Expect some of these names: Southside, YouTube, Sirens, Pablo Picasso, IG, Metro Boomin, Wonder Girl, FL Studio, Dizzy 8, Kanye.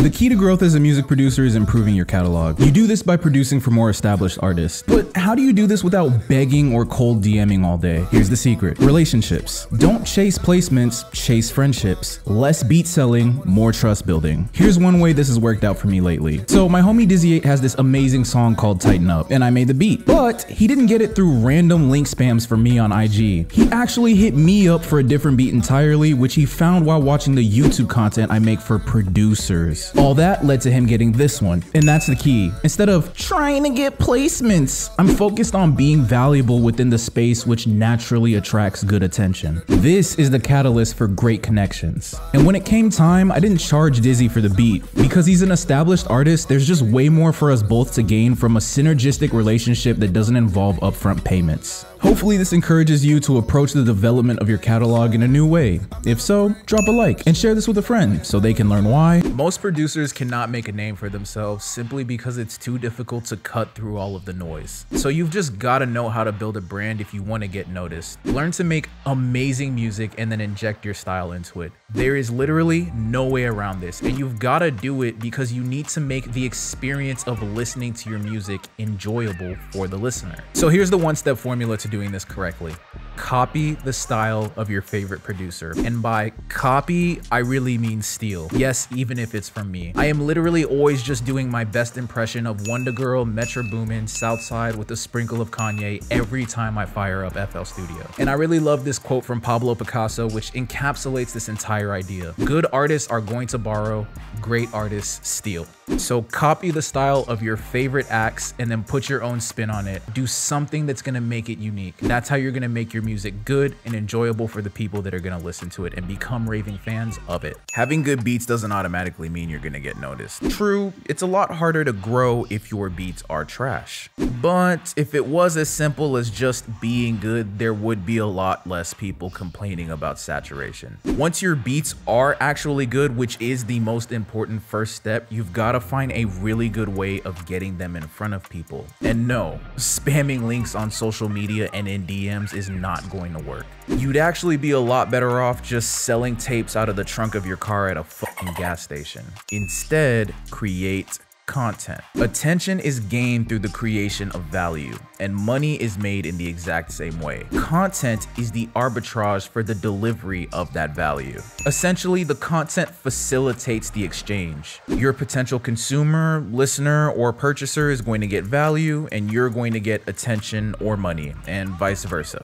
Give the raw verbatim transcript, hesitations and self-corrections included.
The key to growth as a music producer is improving your catalog. You do this by producing for more established artists. But how do you do this without begging or cold DMing all day? Here's the secret. Relationships. Don't chase placements, chase friendships. Less beat selling, more trust building. Here's one way this has worked out for me lately. So my homie Dizzy eight has this amazing song called Tighten Up, and I made the beat. But he didn't get it through random link spams from me on I G. He actually hit me up for a different beat entirely, which he found while watching the YouTube content I make for producers. All that led to him getting this one, and that's the key. Instead of trying to get placements, I'm focused on being valuable within the space, which naturally attracts good attention. This is the catalyst for great connections. And when it came time, I didn't charge Dizzy for the beat. Because he's an established artist, there's just way more for us both to gain from a synergistic relationship that doesn't involve upfront payments. Hopefully this encourages you to approach the development of your catalog in a new way. If so, drop a like and share this with a friend so they can learn why. Most producers cannot make a name for themselves simply because it's too difficult to cut through all of the noise. So you've just gotta know how to build a brand if you wanna get noticed. Learn to make amazing music and then inject your style into it. There is literally no way around this, and you've gotta do it because you need to make the experience of listening to your music enjoyable for the listener. So here's the one-step formula to doing this correctly. Copy the style of your favorite producer. And by copy, I really mean steal. Yes, even if it's from me. I am literally always just doing my best impression of Wonder Girl, Metro Boomin, Southside with a sprinkle of Kanye every time I fire up F L Studio. And I really love this quote from Pablo Picasso, which encapsulates this entire idea. Good artists are going to borrow, great artists steal. So copy the style of your favorite acts and then put your own spin on it. Do something that's gonna make it unique. That's how you're gonna make your music music good and enjoyable for the people that are going to listen to it and become raving fans of it. Having good beats doesn't automatically mean you're going to get noticed. True, it's a lot harder to grow if your beats are trash. But if it was as simple as just being good, there would be a lot less people complaining about saturation. Once your beats are actually good, which is the most important first step, you've got to find a really good way of getting them in front of people. And no, spamming links on social media and in D Ms is not going to work. You'd actually be a lot better off just selling tapes out of the trunk of your car at a fucking gas station. Instead, create content. Attention is gained through the creation of value, and money is made in the exact same way. Content is the arbitrage for the delivery of that value. Essentially, the content facilitates the exchange. Your potential consumer, listener, or purchaser is going to get value, and you're going to get attention or money, and vice versa.